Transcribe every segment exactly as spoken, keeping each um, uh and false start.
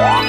Start! Start!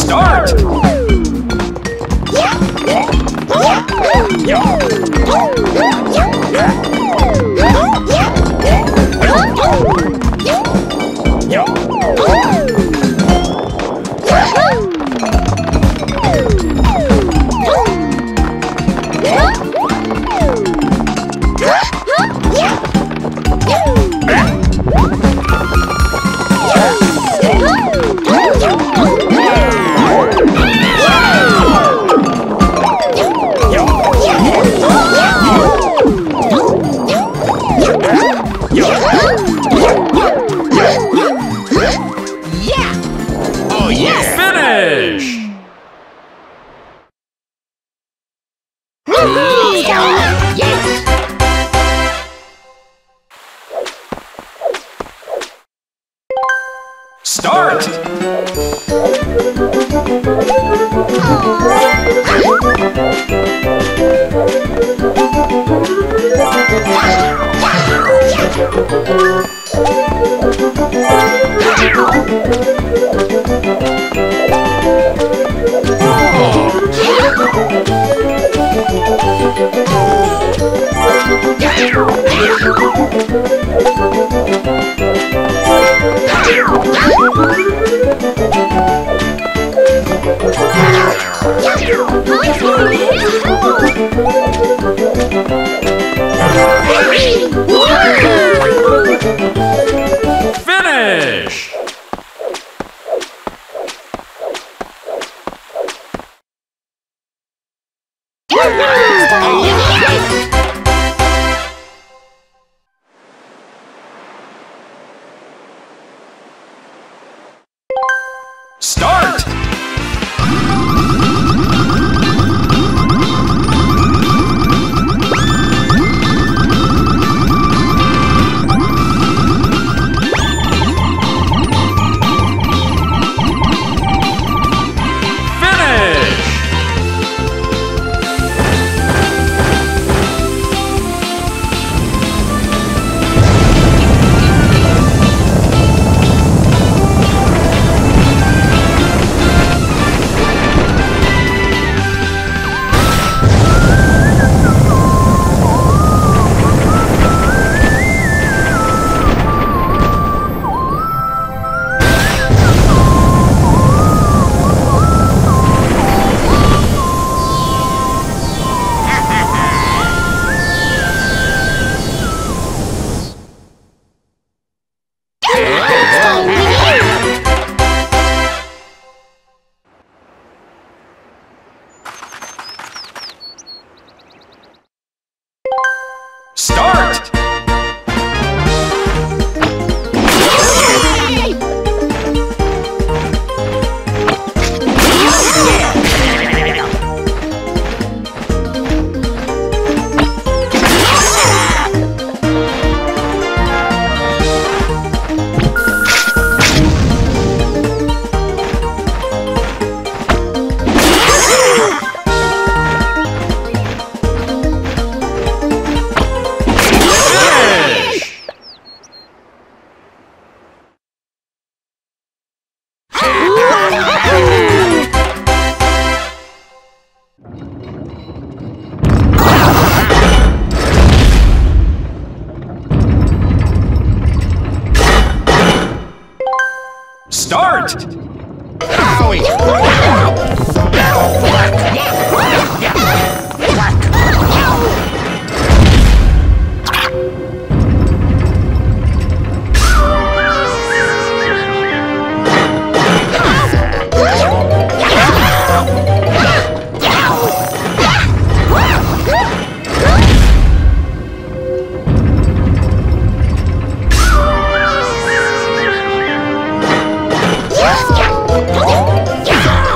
Start! Yeah!